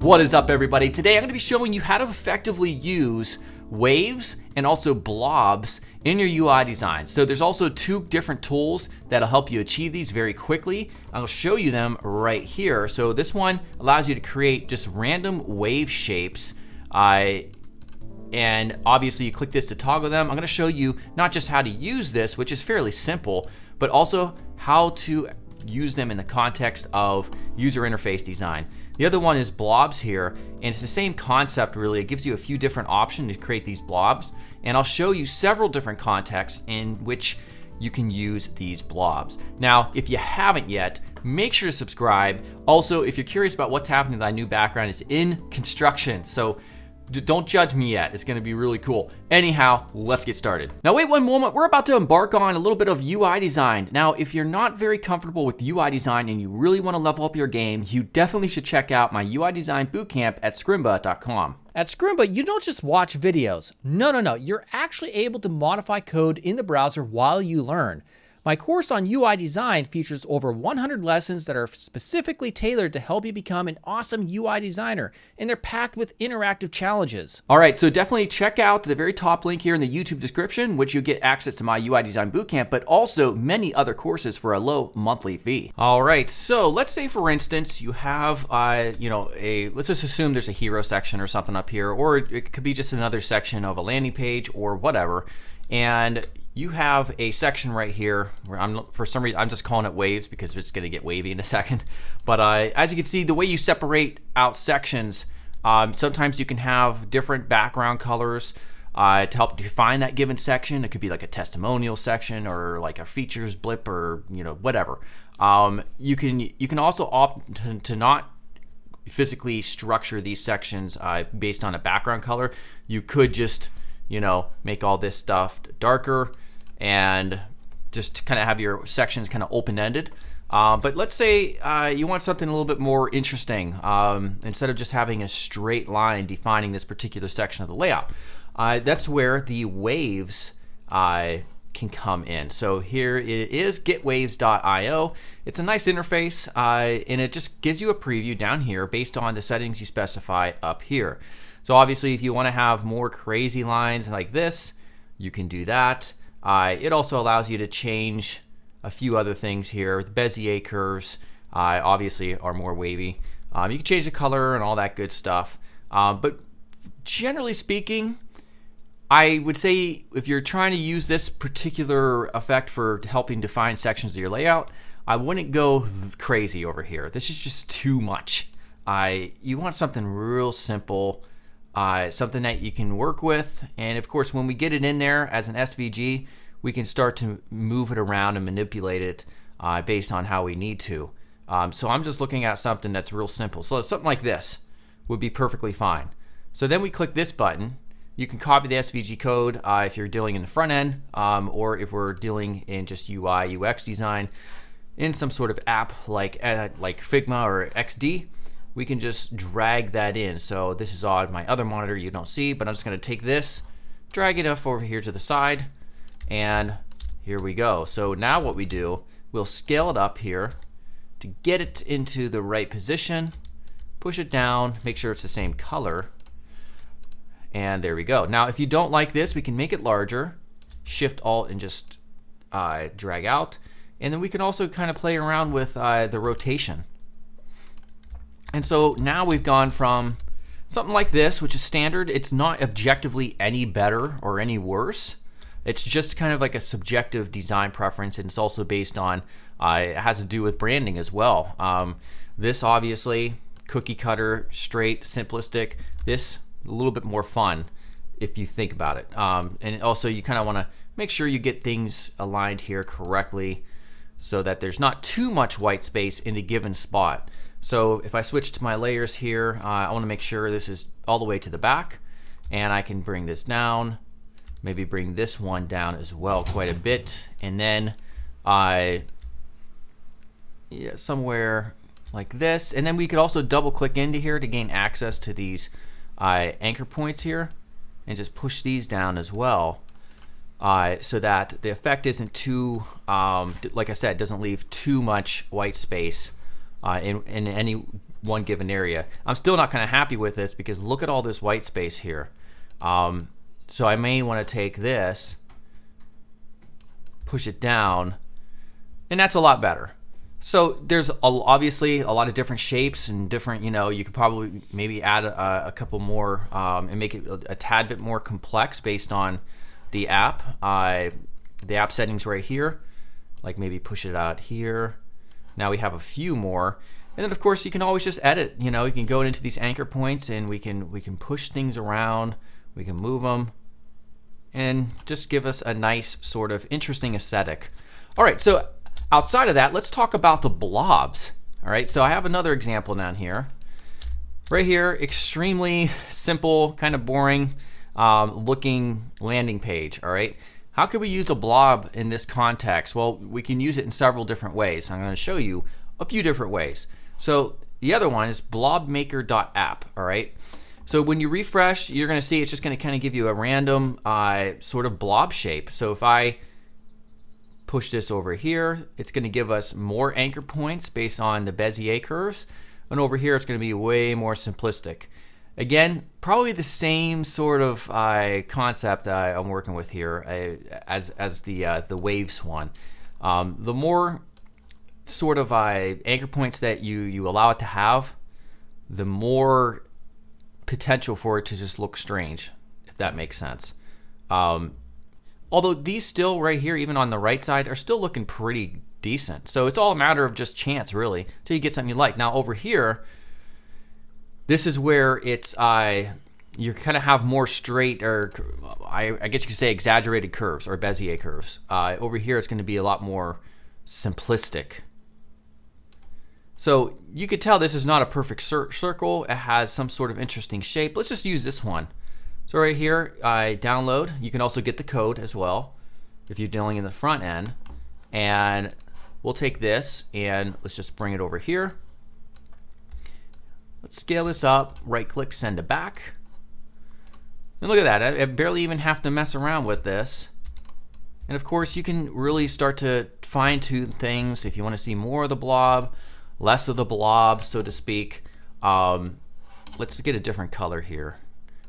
What is up, everybody? Today I'm going to be showing you how to effectively use waves and also blobs in your UI design. So there's also two different tools that'll help you achieve these very quickly. I'll show you them right here. So this one allows you to create just random wave shapes. And obviously you click this to toggle them. I'm going to show you not just how to use this, which is fairly simple, but also how to use them in the context of user interface design. The other one is blobs here, and it's the same concept really. It gives you a few different options to create these blobs, and I'll show you several different contexts in which you can use these blobs. Now, if you haven't yet, make sure to subscribe. Also, if you're curious about what's happening with my new background, it's in construction. So don't judge me yet. It's gonna be really cool. Anyhow, let's get started. Now wait one moment, we're about to embark on a little bit of UI design. Now, if you're not very comfortable with UI design and you really wanna level up your game, you definitely should check out my UI design bootcamp at scrimba.com. At Scrimba, you don't just watch videos. No, you're actually able to modify code in the browser while you learn. My course on UI design features over 100 lessons that are specifically tailored to help you become an awesome UI designer, and they're packed with interactive challenges. All right, so definitely check out the very top link here in the YouTube description, which you get access to my UI design bootcamp, but also many other courses for a low monthly fee. All right, so let's say for instance you have, let's just assume there's a hero section or something up here, or it could be just another section of a landing page or whatever, and you have a section right here where for some reason, I'm just calling it waves because it's gonna get wavy in a second. But as you can see, the way you separate out sections, sometimes you can have different background colors to help define that given section. It could be like a testimonial section or like a features blip or whatever. You can also opt to not physically structure these sections based on a background color. You could just make all this stuff darker and just kind of have your sections kind of open-ended. But let's say you want something a little bit more interesting instead of just having a straight line defining this particular section of the layout. That's where the waves can come in. So here it is, getwaves.io. It's a nice interface and it just gives you a preview down here based on the settings you specify up here. So obviously if you want to have more crazy lines like this, you can do that. It also allows you to change a few other things here. The Bezier curves obviously are more wavy. You can change the color and all that good stuff. But generally speaking, I would say if you're trying to use this particular effect for helping define sections of your layout, I wouldn't go crazy over here. This is just too much. You want something real simple. Something that you can work with, and of course when we get it in there as an SVG, we can start to move it around and manipulate it based on how we need to. So I'm just looking at something that's real simple. So something like this would be perfectly fine. So then we click this button. You can copy the SVG code if you're dealing in the front end or if we're dealing in just UI, UX design in some sort of app like Figma or XD. We can just drag that in. So this is on my other monitor you don't see, but I'm just gonna take this, drag it up over here to the side, and here we go. So now what we do, we'll scale it up here to get it into the right position, push it down, make sure it's the same color, and there we go. Now if you don't like this, we can make it larger, Shift Alt and just drag out, and then we can also kind of play around with the rotation. And so now we've gone from something like this, which is standard. It's not objectively any better or any worse. It's just kind of like a subjective design preference, and it's also based on, it has to do with branding as well. This obviously, cookie cutter, straight, simplistic. This, a little bit more fun if you think about it. And also you kind of want to make sure you get things aligned here correctly so that there's not too much white space in a given spot. So if I switch to my layers here, I want to make sure this is all the way to the back, and I can bring this down, maybe bring this one down as well quite a bit, and then somewhere like this. And then we could also double click into here to gain access to these anchor points here and just push these down as well so that the effect isn't too, like I said, doesn't leave too much white space in any one given area. I'm still not kind of happy with this because look at all this white space here. So I may want to take this, push it down, and that's a lot better. So there's obviously a lot of different shapes and different, you know, you could probably maybe add a couple more and make it a tad bit more complex based on the app settings right here. Like maybe push it out here. Now we have a few more. And then of course you can always just edit, you know, you can go into these anchor points and we can push things around, we can move them and just give us a nice sort of interesting aesthetic. All right, so outside of that, let's talk about the blobs. All right, so I have another example down here. Right here, extremely simple, kind of boring looking landing page, all right? How could we use a blob in this context? Well, we can use it in several different ways. I'm gonna show you a few different ways. So the other one is BlobMaker.app, all right? So when you refresh, you're gonna see it's just gonna kind of give you a random sort of blob shape. So if I push this over here, it's gonna give us more anchor points based on the Bezier curves. And over here, it's gonna be way more simplistic. Again, probably the same sort of concept I'm working with here as the waves one. The more sort of anchor points that you allow it to have, the more potential for it to just look strange, if that makes sense. Although these still right here, even on the right side, are still looking pretty decent. So it's all a matter of just chance, really, till you get something you like. Now over here, this is where it's you kind of have more straight, or I guess you could say exaggerated curves or Bezier curves. Over here, it's going to be a lot more simplistic. So you could tell this is not a perfect circle. It has some sort of interesting shape. Let's just use this one. So right here, I download. You can also get the code as well if you're dealing in the front end. And we'll take this and let's just bring it over here. Let's scale this up, right click, send it back. And look at that, I barely even have to mess around with this. And of course you can really start to fine tune things if you want to see more of the blob, less of the blob, so to speak. Let's get a different color here.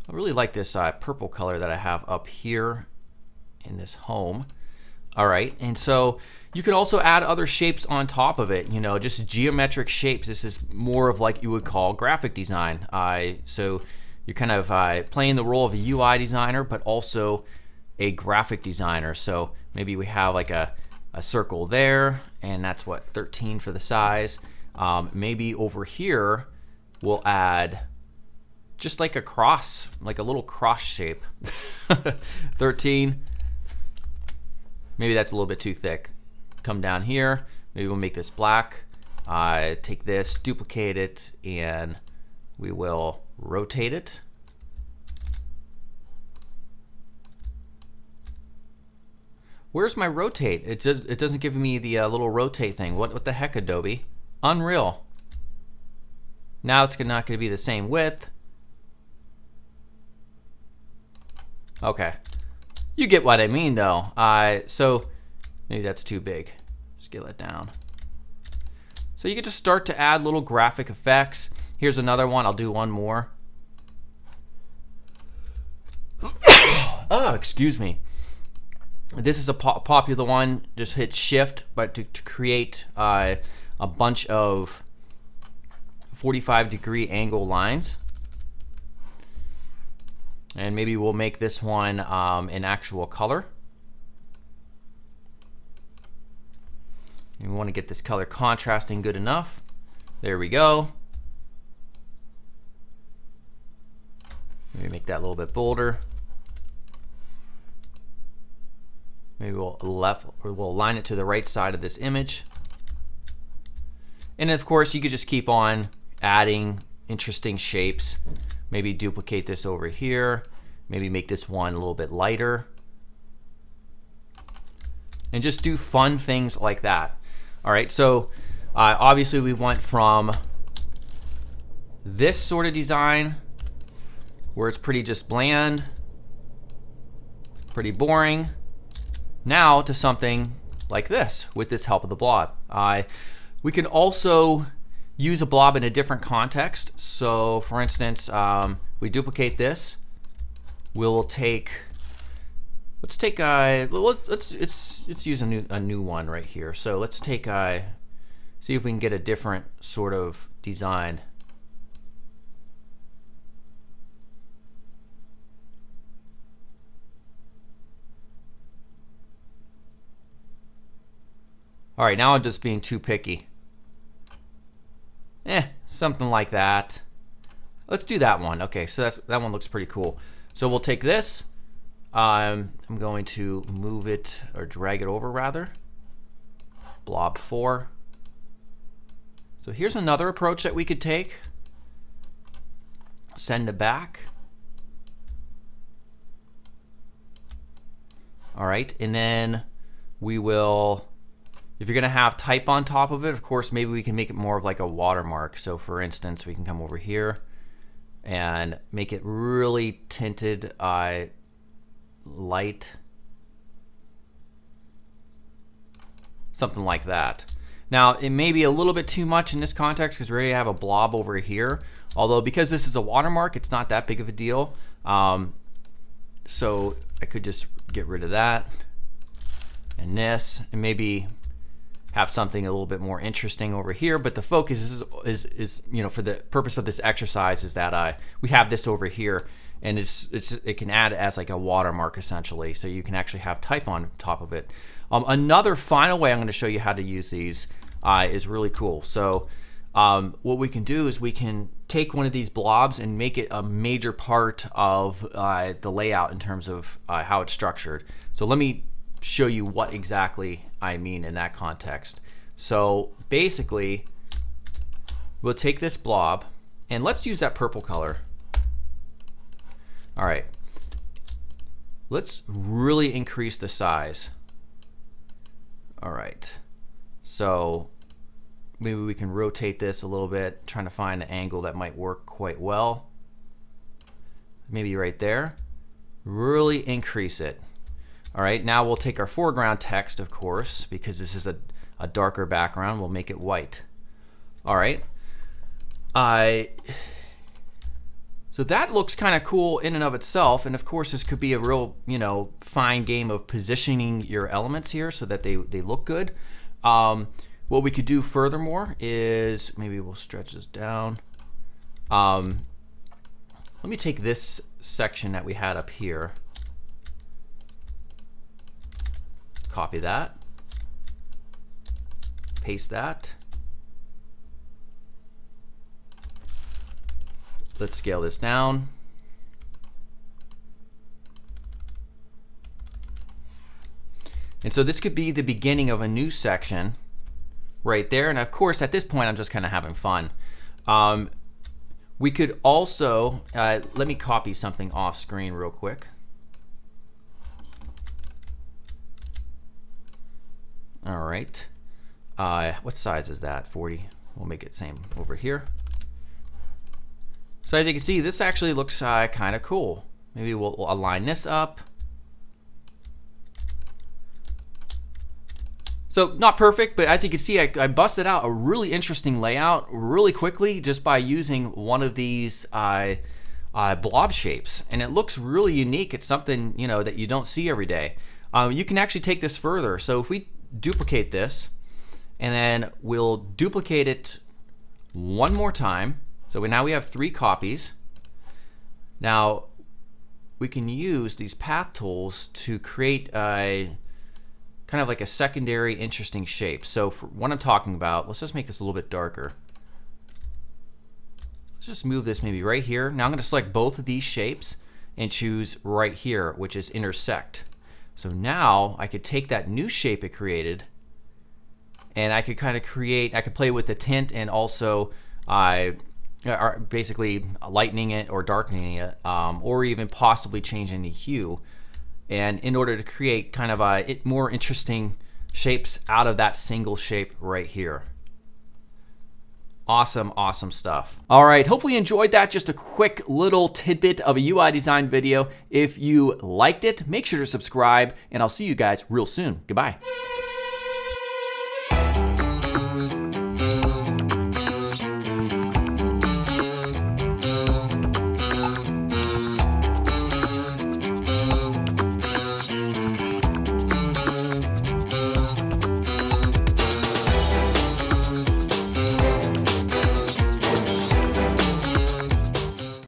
I really like this purple color that I have up here in this home. All right, and so you can also add other shapes on top of it, you know, just geometric shapes. This is more of like you would call graphic design. So you're kind of playing the role of a UI designer, but also a graphic designer. So maybe we have like a circle there, and that's what, 13 for the size. Maybe over here, we'll add just like a cross, like a little cross shape, 13. Maybe that's a little bit too thick. Come down here, maybe we'll make this black. Take this, duplicate it, and we will rotate it. Where's my rotate? It doesn't give me the little rotate thing. What the heck, Adobe? Unreal. Now it's not gonna be the same width. Okay. You get what I mean though. So maybe that's too big. Scale it down. So you can just start to add little graphic effects. Here's another one. I'll do one more. Oh, excuse me. This is a popular one. Just hit shift, but to create a bunch of 45-degree angle lines. And maybe we'll make this one an actual color. And we want to get this color contrasting good enough. There we go. Maybe make that a little bit bolder. Maybe we'll align it to the right side of this image. And of course, you could just keep on adding interesting shapes. Maybe duplicate this over here. Maybe make this one a little bit lighter. And just do fun things like that. All right, so obviously we went from this sort of design where it's pretty just bland, pretty boring, now to something like this with this help of the blob. We can also use a blob in a different context. So for instance, we duplicate this. We'll take, let's use a new one right here. So let's take a, see if we can get a different sort of design. All right, now I'm just being too picky. Something like that. Let's do that one. Okay, so that one looks pretty cool. So we'll take this. I'm going to move it, or drag it over rather. Blob 4. So here's another approach that we could take. Send it back. All right, and then we will, if you're gonna have type on top of it, of course, maybe we can make it more of like a watermark. So for instance, we can come over here and make it really tinted light, something like that. Now, it may be a little bit too much in this context because we already have a blob over here. Although because this is a watermark, it's not that big of a deal. So I could just get rid of that and this, and maybe have something a little bit more interesting over here, but the focus is you know, for the purpose of this exercise, is that we have this over here, and it can add as like a watermark essentially, so you can actually have type on top of it. Another final way I'm going to show you how to use these is really cool. So what we can do is we can take one of these blobs and make it a major part of the layout in terms of how it's structured. So let me show you what exactly I mean in that context. So basically, we'll take this blob and let's use that purple color. All right, let's really increase the size. All right, so maybe we can rotate this a little bit, trying to find an angle that might work quite well. Maybe right there, really increase it. All right, now we'll take our foreground text, of course, because this is a darker background, we'll make it white. All right. So that looks kind of cool in and of itself, and of course this could be a real, you know, fine game of positioning your elements here so that they look good. What we could do furthermore is, maybe we'll stretch this down. Let me take this section that we had up here. Copy that, paste that. Let's scale this down. And so this could be the beginning of a new section right there. And of course, at this point, I'm just kind of having fun. We could also, let me copy something off screen real quick. All right, what size is that? 40. We'll make it same over here. So as you can see, this actually looks kind of cool. Maybe we'll align this up. So not perfect, but as you can see, I busted out a really interesting layout really quickly just by using one of these blob shapes. And it looks really unique. It's something, you know, that you don't see every day. You can actually take this further. So if we duplicate this, and then we'll duplicate it one more time. So now we have 3 copies. Now we can use these path tools to create a kind of like a secondary interesting shape. So for what I'm talking about, let's just make this a little bit darker. Let's just move this maybe right here. Now I'm going to select both of these shapes and choose right here, which is intersect. So now I could take that new shape it created, and I could kind of create, I could play with the tint and also basically lightening it or darkening it, or even possibly changing the hue, and in order to create kind of more interesting shapes out of that single shape right here. Awesome, awesome stuff. All right, hopefully you enjoyed that. Just a quick little tidbit of a UI design video. If you liked it, make sure to subscribe, and I'll see you guys real soon. Goodbye.